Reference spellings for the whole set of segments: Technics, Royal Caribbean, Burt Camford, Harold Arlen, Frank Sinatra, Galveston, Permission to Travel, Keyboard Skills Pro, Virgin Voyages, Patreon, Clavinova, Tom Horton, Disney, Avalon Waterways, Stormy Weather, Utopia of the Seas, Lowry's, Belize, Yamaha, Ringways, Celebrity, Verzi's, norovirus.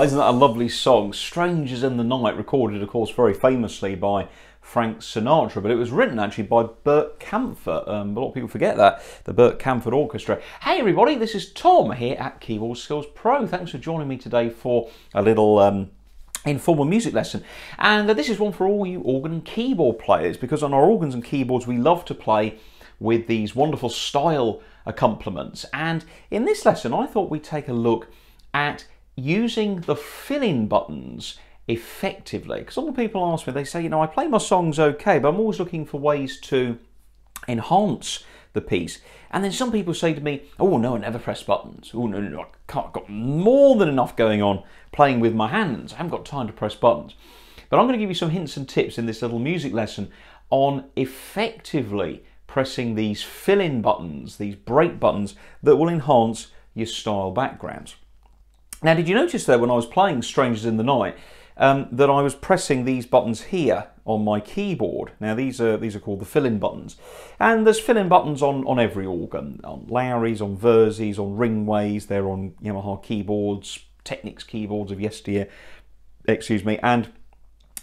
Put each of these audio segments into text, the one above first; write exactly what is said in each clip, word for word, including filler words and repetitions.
Well, isn't that a lovely song? Strangers in the Night, recorded, of course, very famously by Frank Sinatra, but it was written actually by Burt Camford. Um, a lot of people forget that, the Burt Camford Orchestra. Hey everybody, this is Tom here at Keyboard Skills Pro. Thanks for joining me today for a little um, informal music lesson. And uh, this is one for all you organ and keyboard players, because on our organs and keyboards we love to play with these wonderful style accompaniments. And in this lesson I thought we'd take a look at using the fill-in buttons effectively, because often people ask me, they say, you know, I play my songs okay, but I'm always looking for ways to enhance the piece. And then some people say to me, oh no, I never press buttons. Oh no, no, I can't, I've got more than enough going on playing with my hands. I haven't got time to press buttons. But I'm going to give you some hints and tips in this little music lesson on effectively pressing these fill-in buttons, these break buttons that will enhance your style backgrounds. Now, did you notice there when I was playing Strangers in the Night um, that I was pressing these buttons here on my keyboard? Now, these are these are called the fill-in buttons. And there's fill-in buttons on, on every organ, on Lowry's, on Verzi's, on Ringways, they're on Yamaha keyboards, Technics keyboards of yesteryear, excuse me. And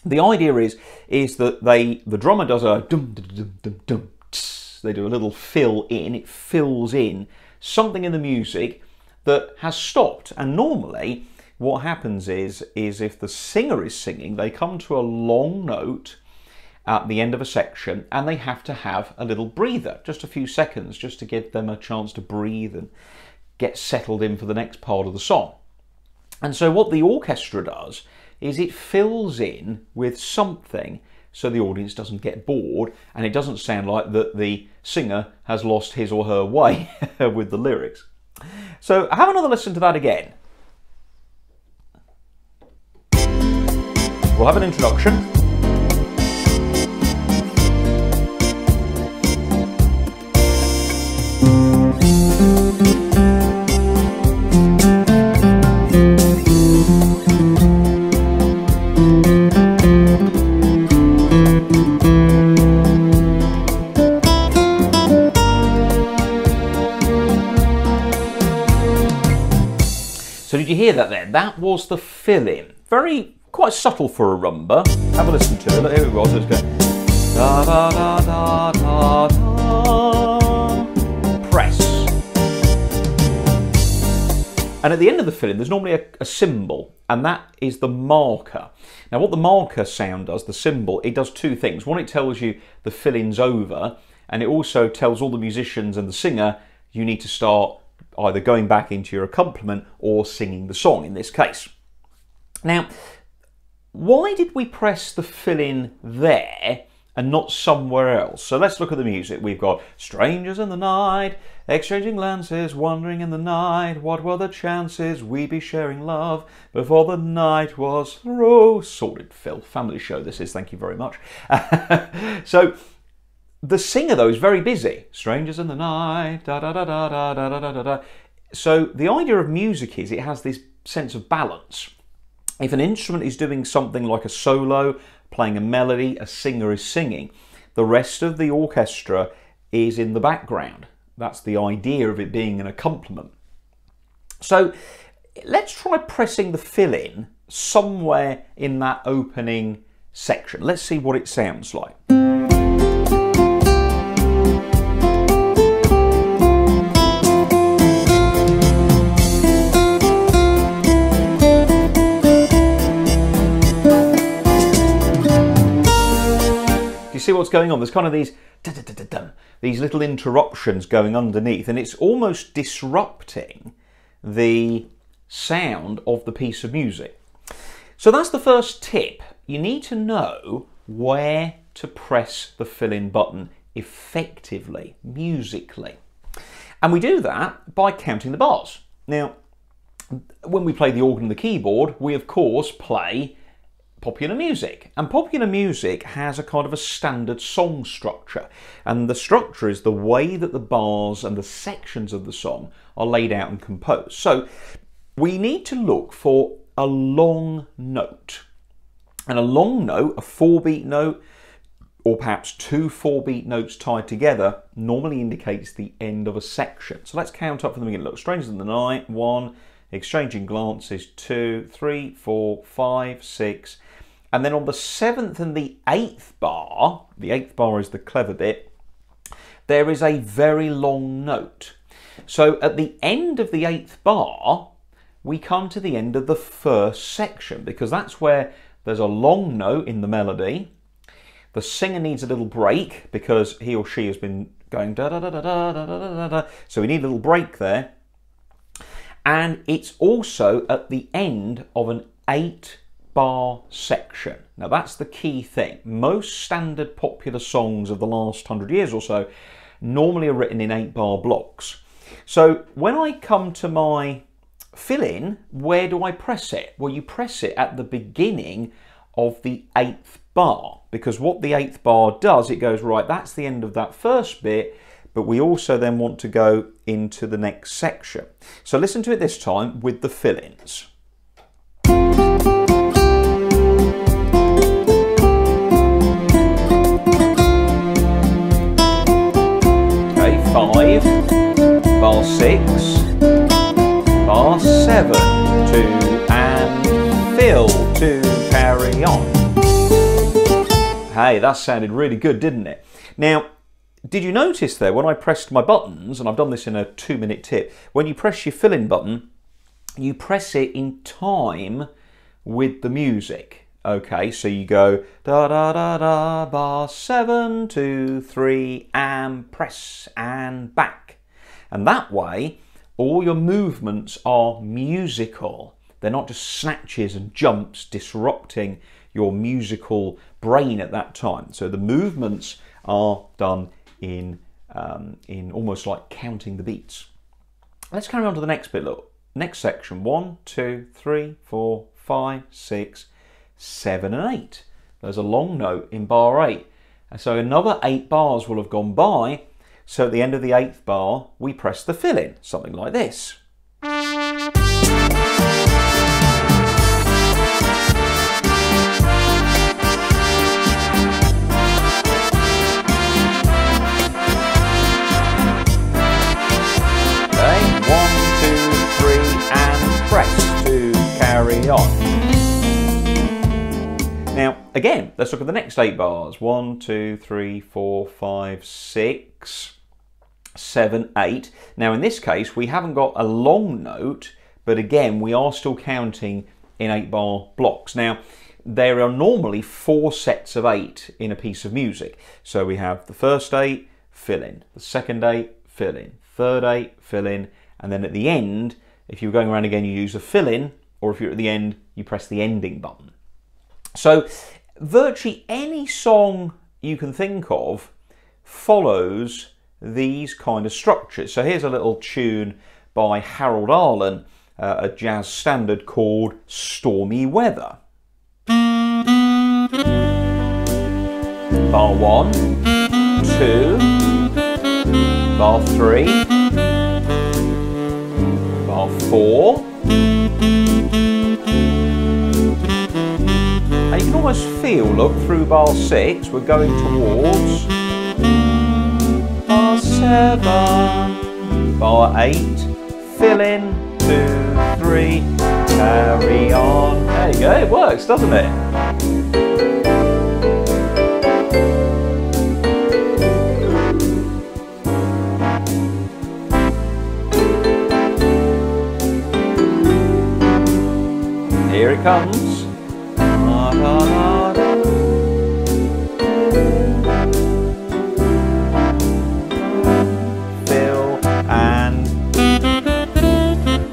the idea is is that they the drummer does a dum dum dum dum dum tss, they do a little fill in, it fills in something in the music that has stopped. And normally what happens is, is if the singer is singing, they come to a long note at the end of a section and they have to have a little breather, just a few seconds, just to give them a chance to breathe and get settled in for the next part of the song. And so what the orchestra does is it fills in with something so the audience doesn't get bored and it doesn't sound like that the singer has lost his or her way with the lyrics. So have another listen to that again. We'll have an introduction. Did you hear that there? That was the fill-in. Very, quite subtle for a rumba. Have a listen to it. Look, here it was. It's going da da da da da da. Press. And at the end of the fill-in, there's normally a, a cymbal, and that is the marker. Now, what the marker sound does, the cymbal, it does two things. One, it tells you the fill-in's over, and it also tells all the musicians and the singer you need to start either going back into your accompaniment or singing the song in this case. Now, why did we press the fill-in there and not somewhere else? So let's look at the music. We've got strangers in the night, exchanging glances, wandering in the night. What were the chances we'd be sharing love before the night was through? Sorted, Phil. Family show this is, thank you very much. So, the singer, though, is very busy. Strangers in the night, da da da da da da da da da. So the idea of music is it has this sense of balance. If an instrument is doing something like a solo, playing a melody, a singer is singing, the rest of the orchestra is in the background. That's the idea of it being an accompaniment. So let's try pressing the fill-in somewhere in that opening section. Let's see what it sounds like. See what's going on? There's kind of these da, da, da, da, da, these little interruptions going underneath, and it's almost disrupting the sound of the piece of music. So that's the first tip. You need to know where to press the fill-in button effectively, musically. And we do that by counting the bars. Now, when we play the organ and the keyboard, we of course play popular music, and popular music has a kind of a standard song structure, and the structure is the way that the bars and the sections of the song are laid out and composed. So we need to look for a long note, and a long note, a four beat note or perhaps two four beat notes tied together, normally indicates the end of a section. So let's count up from the beginning. Look, Strangers in the Night, one, exchanging glances, two, three, four, five, six. And then on the seventh and the eighth bar, the eighth bar is the clever bit, there is a very long note. So at the end of the eighth bar, we come to the end of the first section, because that's where there's a long note in the melody. The singer needs a little break because he or she has been going da da da da da da da da da. So we need a little break there. And it's also at the end of an eight bar section. Now that's the key thing. Most standard popular songs of the last hundred years or so normally are written in eight bar blocks. So when I come to my fill-in, where do I press it? Well, you press it at the beginning of the eighth bar, because what the eighth bar does, it goes, right, that's the end of that first bit, but we also then want to go into the next section. So listen to it this time with the fill-ins. Okay, five, bar six, bar seven, two and fill to carry on. Hey, that sounded really good, didn't it? Now, did you notice there, when I pressed my buttons, and I've done this in a two-minute tip, when you press your fill-in button, you press it in time with the music. Okay, so you go da-da-da-da, bar seven, two, three, and press, and back. And that way, all your movements are musical. They're not just snatches and jumps disrupting your musical brain at that time. So the movements are done in, um, in almost like counting the beats. Let's carry on to the next bit, look. Next section, one, two, three, four, five, six, seven and eight. There's a long note in bar eight. And so another eight bars will have gone by. So at the end of the eighth bar, we press the fill-in, something like this. On. Now, again, let's look at the next eight bars. One, two, three, four, five, six, seven, eight. Now, in this case, we haven't got a long note, but again, we are still counting in eight bar blocks. Now, there are normally four sets of eight in a piece of music. So we have the first eight, fill in, the second eight, fill in, third eight, fill in, and then at the end, if you're going around again, you use a fill in, or if you're at the end, you press the ending button. So virtually any song you can think of follows these kind of structures. So here's a little tune by Harold Arlen, uh, a jazz standard called Stormy Weather. Bar one, two, bar three, bar four, and you can almost feel, look, through bar six, we're going towards bar seven, bar eight, fill in, two, three, carry on. There you go, it works, doesn't it? Here it comes.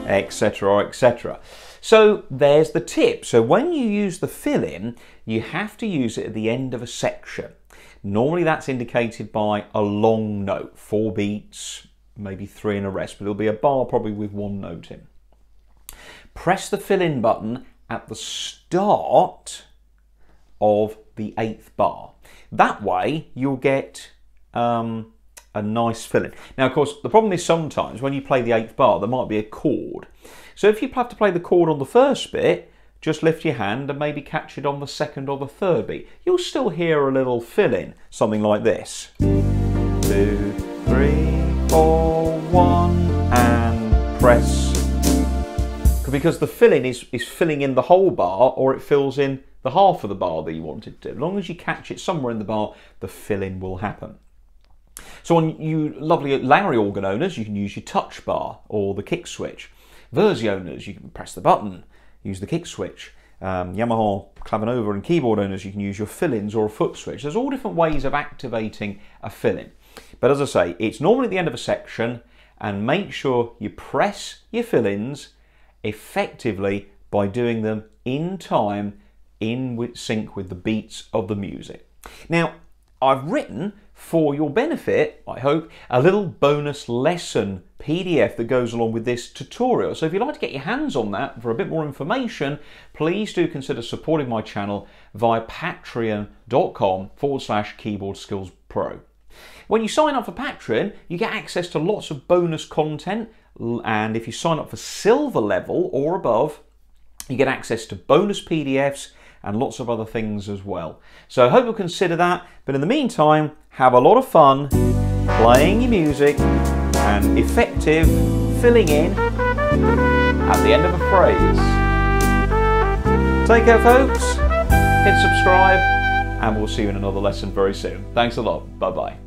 Etc, et cetera. So there's the tip. So when you use the fill-in, you have to use it at the end of a section. Normally that's indicated by a long note, four beats, maybe three in a rest, but it'll be a bar probably with one note in. Press the fill-in button at the start of the eighth bar. That way you'll get um, a nice fill-in. Now, of course, the problem is sometimes when you play the eighth bar, there might be a chord. So if you have to play the chord on the first bit, just lift your hand and maybe catch it on the second or the third beat. You'll still hear a little fill-in, something like this. Two, three, four, one, and press. because the filling is, is filling in the whole bar, or it fills in the half of the bar that you wanted to. As long as you catch it somewhere in the bar, the filling will happen. So on you lovely Lowry organ owners, you can use your touch bar or the kick switch. Verzi owners, you can press the button, use the kick switch. Um, Yamaha clavinova and keyboard owners, you can use your fill-ins or a foot switch. There's all different ways of activating a fill-in. But as I say, it's normally at the end of a section, and make sure you press your fill-ins effectively by doing them in time, in with, sync with the beats of the music. Now, I've written, for your benefit, I hope, a little bonus lesson P D F that goes along with this tutorial. So if you'd like to get your hands on that for a bit more information, please do consider supporting my channel via patreon.com forward slash keyboard skills pro. When you sign up for Patreon, you get access to lots of bonus content, and if you sign up for silver level or above, you get access to bonus P D Fs and lots of other things as well. So I hope you'll consider that, but in the meantime, have a lot of fun playing your music and effective filling in at the end of a phrase. Take care, folks, hit subscribe, and we'll see you in another lesson very soon. Thanks a lot, bye-bye.